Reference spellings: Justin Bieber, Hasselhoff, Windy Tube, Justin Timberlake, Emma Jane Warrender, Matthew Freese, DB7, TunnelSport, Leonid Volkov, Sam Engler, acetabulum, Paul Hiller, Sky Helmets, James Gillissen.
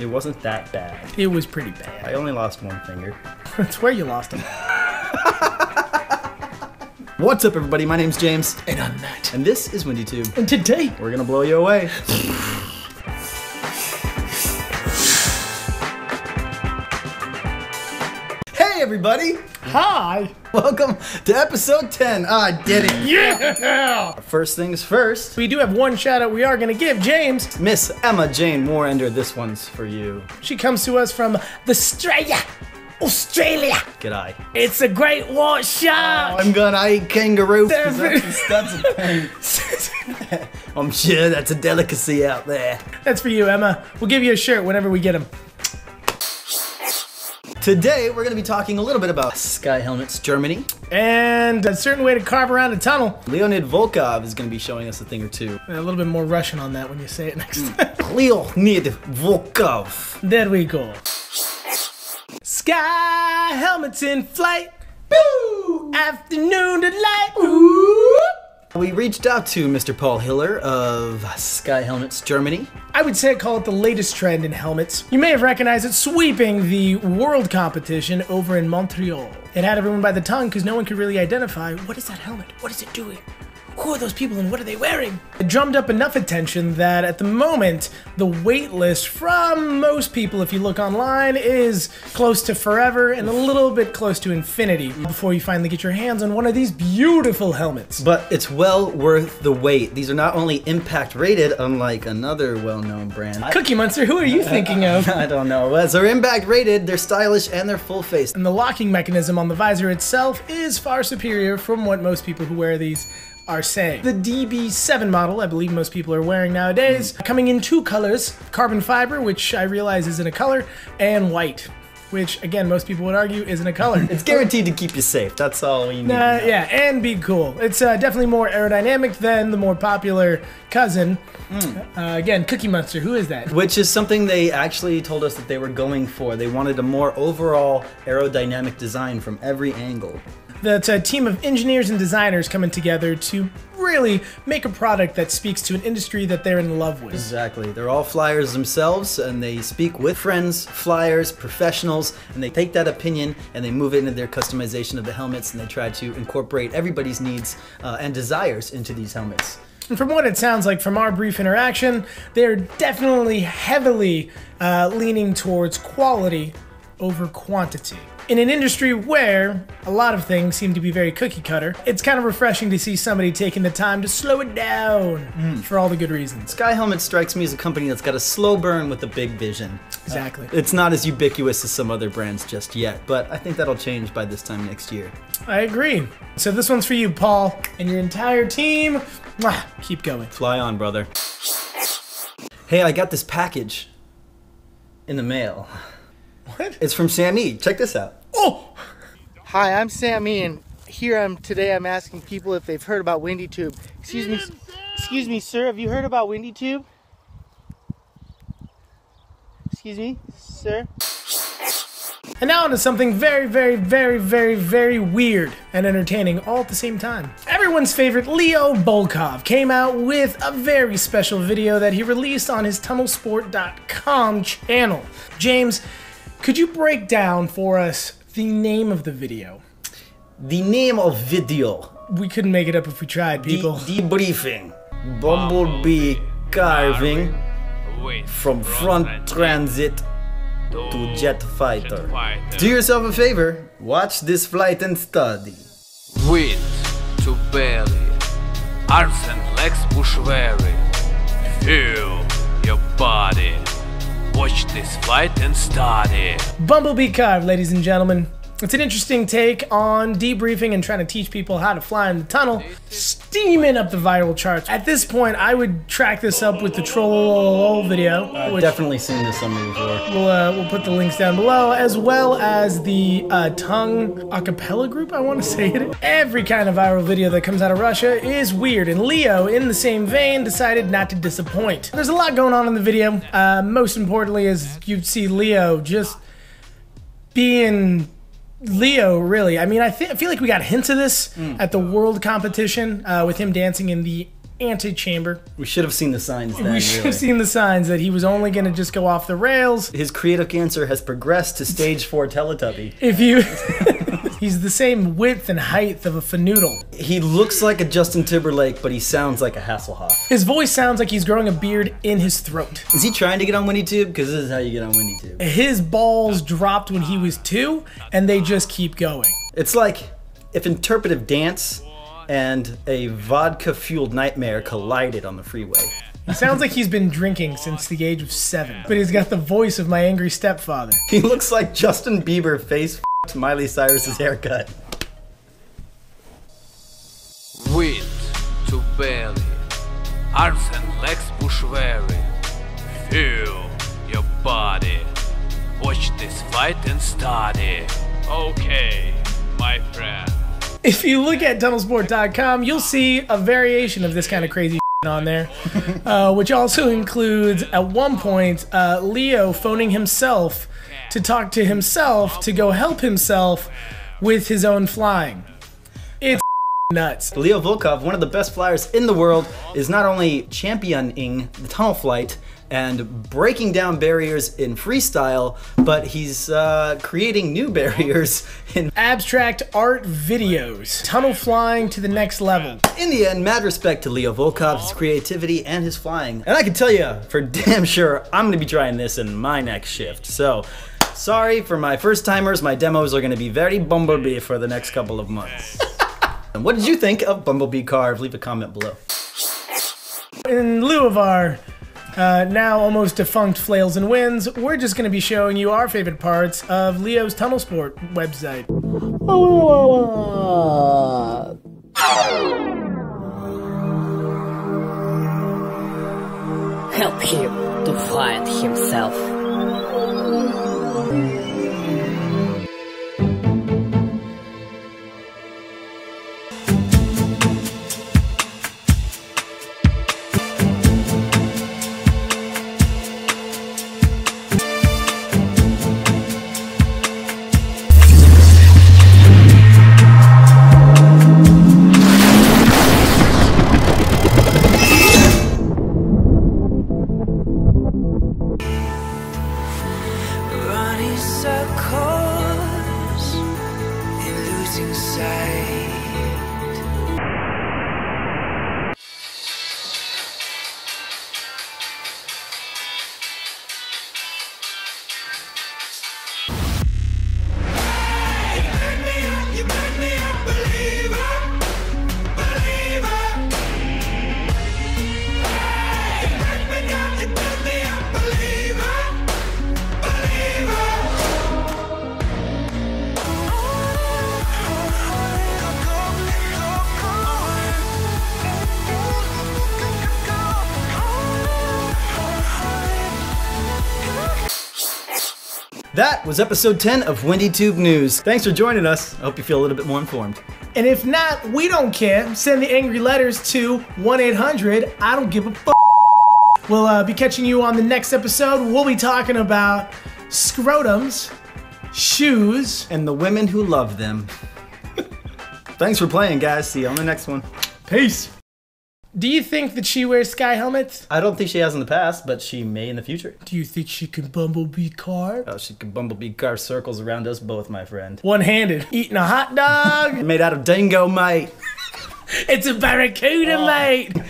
It wasn't that bad. It was pretty bad. I only lost one finger. That's where you lost them. What's up, everybody? My name's James. And I'm Matt. And this is WindyTube. And today, we're gonna blow you away. Hey, everybody! Hi! Welcome to episode 10. I did it. Yeah! First things first. We do have one shout out we are going to give, James. Miss Emma Jane Warrender, this one's for you. She comes to us from Australia. G'day. It's a great white shark. Oh, I'm going to eat kangaroo. That's a thing. I'm sure that's a delicacy out there. That's for you, Emma. We'll give you a shirt whenever we get them. Today, we're going to be talking a little bit about Sky Helmets, Germany. And a certain way to carve around a tunnel. Leonid Volkov is going to be showing us a thing or two. A little bit more Russian on that when you say it next time. Leonid Volkov. There we go. Sky Helmets in flight. Boo! Afternoon delight. Ooh! We reached out to Mr. Paul Hiller of Sky Helmets, Germany. I would say I call it the latest trend in helmets. You may have recognized it sweeping the world competition over in Montreal. It had everyone by the tongue because no one could really identify, what is that helmet? What is it doing? Who are those people and what are they wearing? It drummed up enough attention that at the moment, the wait list from most people, if you look online, is close to forever and a little bit close to infinity before you finally get your hands on one of these beautiful helmets. But it's well worth the wait. These are not only impact rated, unlike another well-known brand. Cookie Monster, who are you thinking of? I don't know. As they're impact rated, they're stylish and they're full face. And the locking mechanism on the visor itself is far superior from what most people who wear these are saying. The DB7 model, I believe most people are wearing nowadays, coming in two colors, carbon fiber, which I realize isn't a color, and white, which again, most people would argue isn't a color. It's guaranteed to keep you safe. That's all we need. Yeah, and be cool. It's definitely more aerodynamic than the more popular cousin. Again, Cookie Monster, who is that? Which is something they actually told us that they were going for. They wanted a more overall aerodynamic design from every angle. That's a team of engineers and designers coming together to really make a product that speaks to an industry that they're in love with. Exactly. They're all flyers themselves, and they speak with friends, flyers, professionals, and they take that opinion and they move it into their customization of the helmets, and they try to incorporate everybody's needs and desires into these helmets. And from what it sounds like from our brief interaction, they're definitely heavily leaning towards quality over quantity. In an industry where a lot of things seem to be very cookie cutter, it's kind of refreshing to see somebody taking the time to slow it down for all the good reasons. Sky Helmet strikes me as a company that's got a slow burn with a big vision. Exactly. It's not as ubiquitous as some other brands just yet, but I think that'll change by this time next year. I agree. So this one's for you, Paul, and your entire team. Mwah, keep going. Fly on, brother. Hey, I got this package in the mail. What? It's from Sammy. Check this out. Oh! Hi, I'm Sammy, and here today I'm asking people if they've heard about WindyTube. Excuse me, sir. Have you heard about WindyTube? Excuse me, sir. And now into something very, very, very, very, very weird and entertaining all at the same time. Everyone's favorite Leo Volkov came out with a very special video that he released on his TunnelSport.com channel. James, could you break down for us the name of the video? The name of video. We couldn't make it up if we tried, people. Debriefing. Bumblebee carving from front transit to jet fighter. Do yourself a favor. Watch this flight and study. Wind to belly. Arms and legs push very. Feel your body. Watch this flight and start it. Bumblebee carve, ladies and gentlemen. It's an interesting take on debriefing and trying to teach people how to fly in the tunnel. Steaming up the viral charts. At this point, I would track this up with the troll video. I've definitely seen this somewhere before. We'll put the links down below, as well as the tongue acapella group, I want to say it. Every kind of viral video that comes out of Russia is weird, and Leo, in the same vein, decided not to disappoint. There's a lot going on in the video. Most importantly is you see Leo just being Leo, really. I mean, I feel like we got hints of this at the world competition with him dancing in the antechamber. We should have seen the signs then. We should have seen the signs that he was only going to just go off the rails. His creative cancer has progressed to stage 4 Teletubby. If you... He's the same width and height of a fanoodle. He looks like a Justin Timberlake, but he sounds like a Hasselhoff. His voice sounds like he's growing a beard in his throat. Is he trying to get on WinnieTube? Because this is how you get on WinnieTube. His balls dropped when he was 2, and they just keep going. It's like if interpretive dance and a vodka-fueled nightmare collided on the freeway. He sounds like he's been drinking since the age of 7, but he's got the voice of my angry stepfather. He looks like Justin Bieber face Miley Cyrus's haircut. Wind to belly, arms and legs push weary. Feel your body. Watch this fight and study. Okay, my friend. If you look at TunnelSport.com, you'll see a variation of this kind of crazy on there, which also includes, at one point, Leo phoning himself to talk to himself to go help himself with his own flying. It's nuts. Leo Volkov, one of the best flyers in the world, is not only championing the tunnel flight and breaking down barriers in freestyle, but he's creating new barriers in abstract art videos. Tunnel flying to the next level. In the end, mad respect to Leo Volkov, his creativity, and his flying. And I can tell you for damn sure, I'm gonna be trying this in my next shift. So, sorry for my first timers, my demos are gonna be very bumblebee for the next couple of months. And what did you think of Bumblebee Carve? Leave a comment below. In lieu of our now almost defunct Flails and Winds, we're just going to be showing you our favorite parts of Leo's TunnelSport website. Help him to find himself. That was episode 10 of WinnieTube News. Thanks for joining us. I hope you feel a little bit more informed. And if not, we don't care. Send the angry letters to 1-800-I-DON'T-GIVE-A-F***. We'll be catching you on the next episode. We'll be talking about scrotums, shoes, and the women who love them. Thanks for playing, guys. See you on the next one. Peace. Do you think that she wears Sky Helmets? I don't think she has in the past, but she may in the future. Do you think she can bumblebee carve? Oh, she can bumblebee carve circles around us both, my friend. One-handed. Eating a hot dog. Made out of dingo, mate. It's a barracuda, mate.